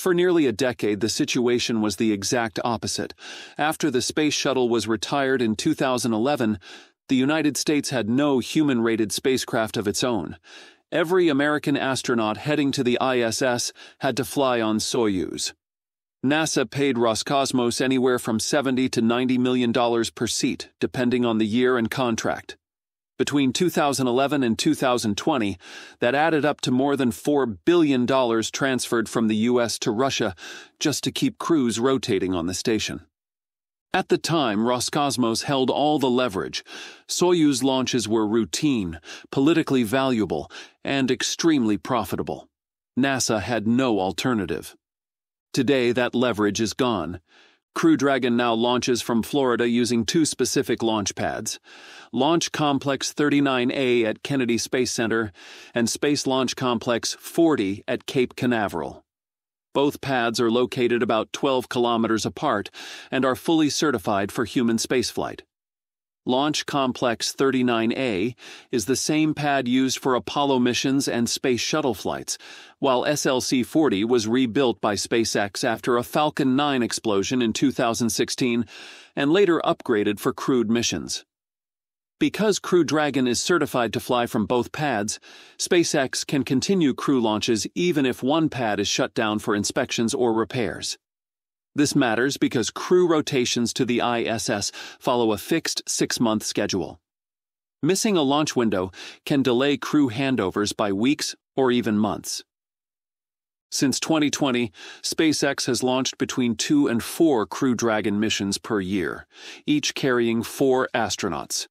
For nearly a decade, the situation was the exact opposite. After the Space Shuttle was retired in 2011, the United States had no human-rated spacecraft of its own. Every American astronaut heading to the ISS had to fly on Soyuz. NASA paid Roscosmos anywhere from $70 to $90 million per seat, depending on the year and contract. Between 2011 and 2020, that added up to more than $4 billion transferred from the U.S. to Russia just to keep crews rotating on the station. At the time, Roscosmos held all the leverage. Soyuz launches were routine, politically valuable, and extremely profitable. NASA had no alternative. Today, that leverage is gone. Crew Dragon now launches from Florida using two specific launch pads, Launch Complex 39A at Kennedy Space Center and Space Launch Complex 40 at Cape Canaveral. Both pads are located about 12 kilometers apart and are fully certified for human spaceflight. Launch Complex 39A is the same pad used for Apollo missions and Space Shuttle flights, while SLC-40 was rebuilt by SpaceX after a Falcon 9 explosion in 2016 and later upgraded for crewed missions. Because Crew Dragon is certified to fly from both pads, SpaceX can continue crew launches even if one pad is shut down for inspections or repairs. This matters because crew rotations to the ISS follow a fixed 6-month schedule. Missing a launch window can delay crew handovers by weeks or even months. Since 2020, SpaceX has launched between 2 and 4 Crew Dragon missions per year, each carrying 4 astronauts.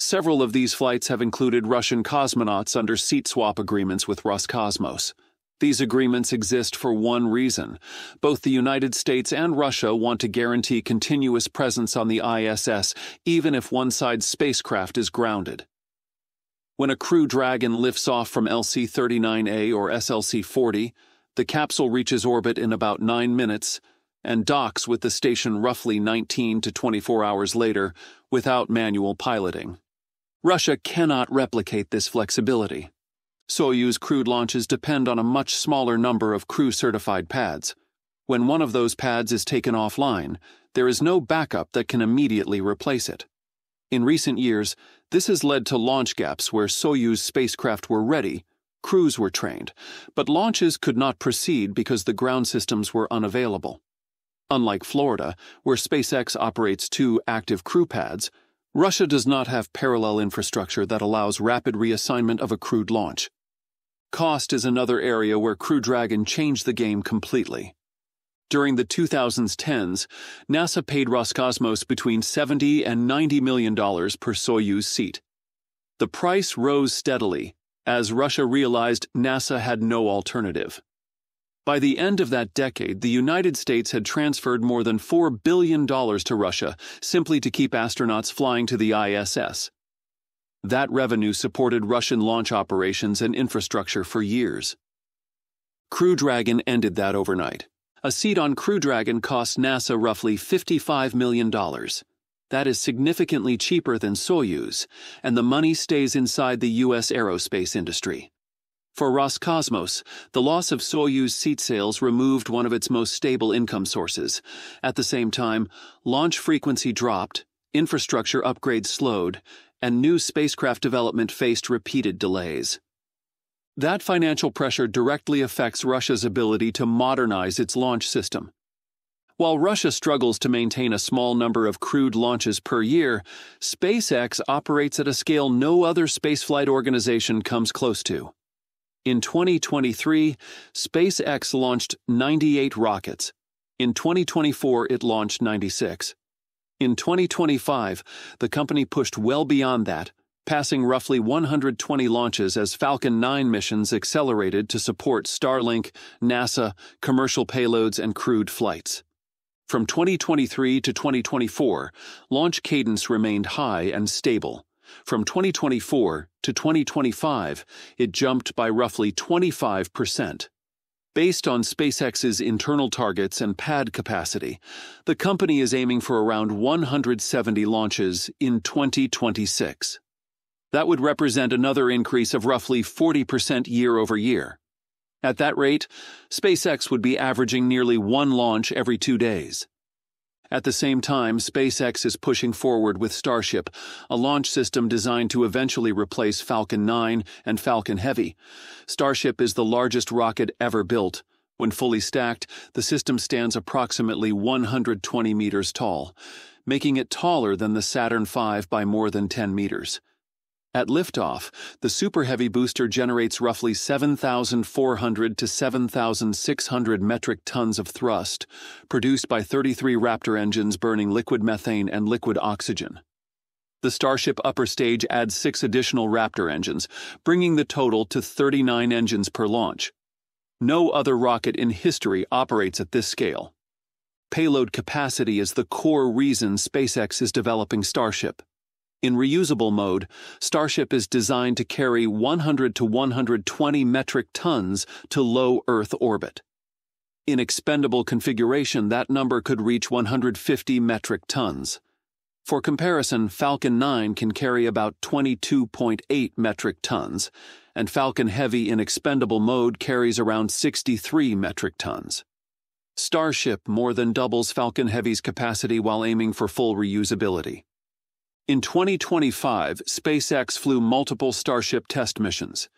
Several of these flights have included Russian cosmonauts under seat swap agreements with Roscosmos. These agreements exist for one reason. Both the United States and Russia want to guarantee continuous presence on the ISS, even if one side's spacecraft is grounded. When a Crew Dragon lifts off from LC-39A or SLC-40, the capsule reaches orbit in about 9 minutes and docks with the station roughly 19 to 24 hours later without manual piloting. Russia cannot replicate this flexibility. Soyuz crewed launches depend on a much smaller number of crew-certified pads. When one of those pads is taken offline, there is no backup that can immediately replace it. In recent years, this has led to launch gaps where Soyuz spacecraft were ready, crews were trained, but launches could not proceed because the ground systems were unavailable. Unlike Florida, where SpaceX operates 2 active crew pads, Russia does not have parallel infrastructure that allows rapid reassignment of a crewed launch. Cost is another area where Crew Dragon changed the game completely. During the 2010s, NASA paid Roscosmos between $70 and $90 million per Soyuz seat. The price rose steadily as Russia realized NASA had no alternative. By the end of that decade, the United States had transferred more than $4 billion to Russia simply to keep astronauts flying to the ISS. That revenue supported Russian launch operations and infrastructure for years. Crew Dragon ended that overnight. A seat on Crew Dragon costs NASA roughly $55 million. That is significantly cheaper than Soyuz, and the money stays inside the U.S. aerospace industry. For Roscosmos, the loss of Soyuz seat sales removed one of its most stable income sources. At the same time, launch frequency dropped, infrastructure upgrades slowed, and new spacecraft development faced repeated delays. That financial pressure directly affects Russia's ability to modernize its launch system. While Russia struggles to maintain a small number of crewed launches per year, SpaceX operates at a scale no other spaceflight organization comes close to. In 2023, SpaceX launched 98 rockets. In 2024, it launched 96. In 2025, the company pushed well beyond that, passing roughly 120 launches as Falcon 9 missions accelerated to support Starlink, NASA, commercial payloads, and crewed flights. From 2023 to 2024, launch cadence remained high and stable. From 2024 to 2025, it jumped by roughly 25%. Based on SpaceX's internal targets and pad capacity, the company is aiming for around 170 launches in 2026. That would represent another increase of roughly 40% year over year. At that rate, SpaceX would be averaging nearly one launch every 2 days. At the same time, SpaceX is pushing forward with Starship, a launch system designed to eventually replace Falcon 9 and Falcon Heavy. Starship is the largest rocket ever built. When fully stacked, the system stands approximately 120 meters tall, making it taller than the Saturn V by more than 10 meters. At liftoff, the Super Heavy booster generates roughly 7,400 to 7,600 metric tons of thrust, produced by 33 Raptor engines burning liquid methane and liquid oxygen. The Starship upper stage adds 6 additional Raptor engines, bringing the total to 39 engines per launch. No other rocket in history operates at this scale. Payload capacity is the core reason SpaceX is developing Starship. In reusable mode, Starship is designed to carry 100 to 120 metric tons to low Earth orbit. In expendable configuration, that number could reach 150 metric tons. For comparison, Falcon 9 can carry about 22.8 metric tons, and Falcon Heavy in expendable mode carries around 63 metric tons. Starship more than doubles Falcon Heavy's capacity while aiming for full reusability. In 2025, SpaceX flew multiple Starship test missions.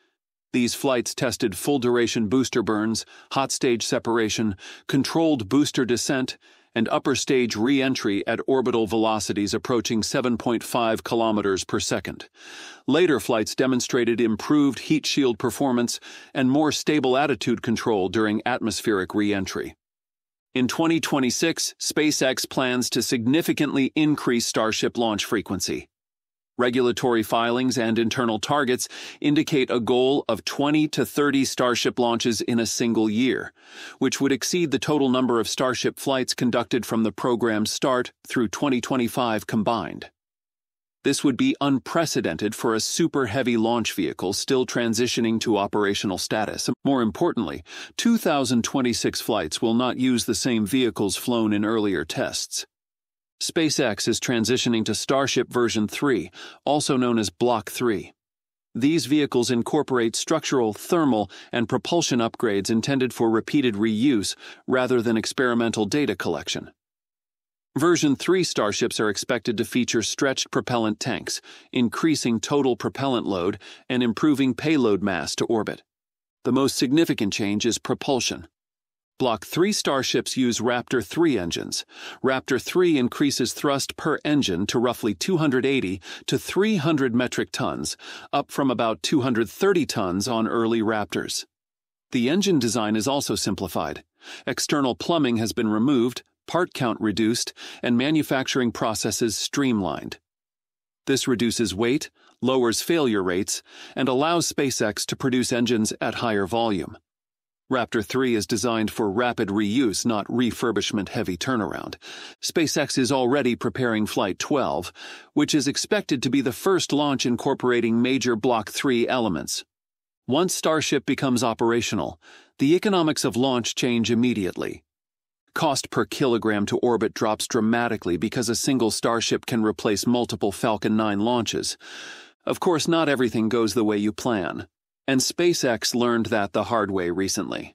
These flights tested full-duration booster burns, hot-stage separation, controlled booster descent, and upper-stage re-entry at orbital velocities approaching 7.5 kilometers per second. Later flights demonstrated improved heat shield performance and more stable attitude control during atmospheric re-entry. In 2026, SpaceX plans to significantly increase Starship launch frequency. Regulatory filings and internal targets indicate a goal of 20 to 30 Starship launches in a single year, which would exceed the total number of Starship flights conducted from the program's start through 2025 combined. This would be unprecedented for a Super Heavy launch vehicle still transitioning to operational status. More importantly, 2026 flights will not use the same vehicles flown in earlier tests. SpaceX is transitioning to Starship version 3, also known as Block 3. These vehicles incorporate structural, thermal, and propulsion upgrades intended for repeated reuse rather than experimental data collection. Version 3 Starships are expected to feature stretched propellant tanks, increasing total propellant load and improving payload mass to orbit. The most significant change is propulsion. Block 3 Starships use Raptor 3 engines. Raptor 3 increases thrust per engine to roughly 280 to 300 metric tons, up from about 230 tons on early Raptors. The engine design is also simplified. External plumbing has been removed, part count reduced, and manufacturing processes streamlined. This reduces weight, lowers failure rates, and allows SpaceX to produce engines at higher volume. Raptor 3 is designed for rapid reuse, not refurbishment heavy turnaround. SpaceX is already preparing Flight 12, which is expected to be the first launch incorporating major Block 3 elements. Once Starship becomes operational, the economics of launch change immediately. Cost per kilogram to orbit drops dramatically because a single Starship can replace multiple Falcon 9 launches. Of course, not everything goes the way you plan, and SpaceX learned that the hard way recently.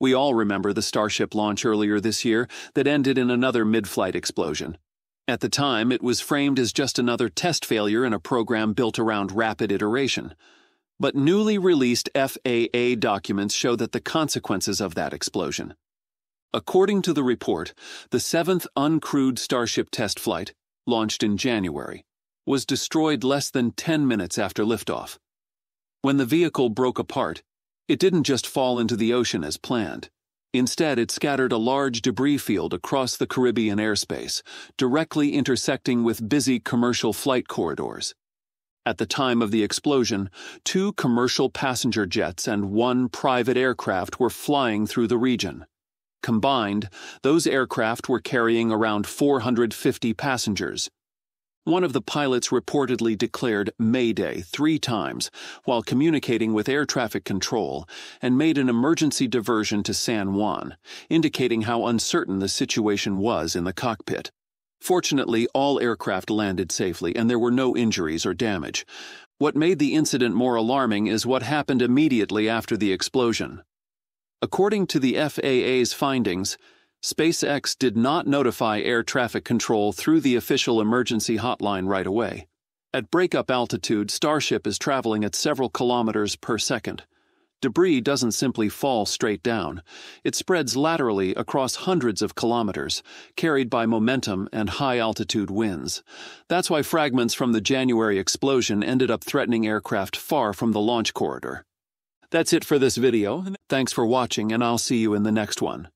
We all remember the Starship launch earlier this year that ended in another mid-flight explosion. At the time, it was framed as just another test failure in a program built around rapid iteration. But newly released FAA documents show that the consequences of that explosion. According to the report, the 7th uncrewed Starship test flight, launched in January, was destroyed less than 10 minutes after liftoff. When the vehicle broke apart, it didn't just fall into the ocean as planned. Instead, it scattered a large debris field across the Caribbean airspace, directly intersecting with busy commercial flight corridors. At the time of the explosion, 2 commercial passenger jets and 1 private aircraft were flying through the region. Combined, those aircraft were carrying around 450 passengers. One of the pilots reportedly declared Mayday 3 times while communicating with air traffic control and made an emergency diversion to San Juan, indicating how uncertain the situation was in the cockpit. Fortunately, all aircraft landed safely and there were no injuries or damage. What made the incident more alarming is what happened immediately after the explosion. According to the FAA's findings, SpaceX did not notify air traffic control through the official emergency hotline right away. At breakup altitude, Starship is traveling at several kilometers per second. Debris doesn't simply fall straight down. It spreads laterally across hundreds of kilometers, carried by momentum and high-altitude winds. That's why fragments from the January explosion ended up threatening aircraft far from the launch corridor. That's it for this video. Thanks for watching, and I'll see you in the next one.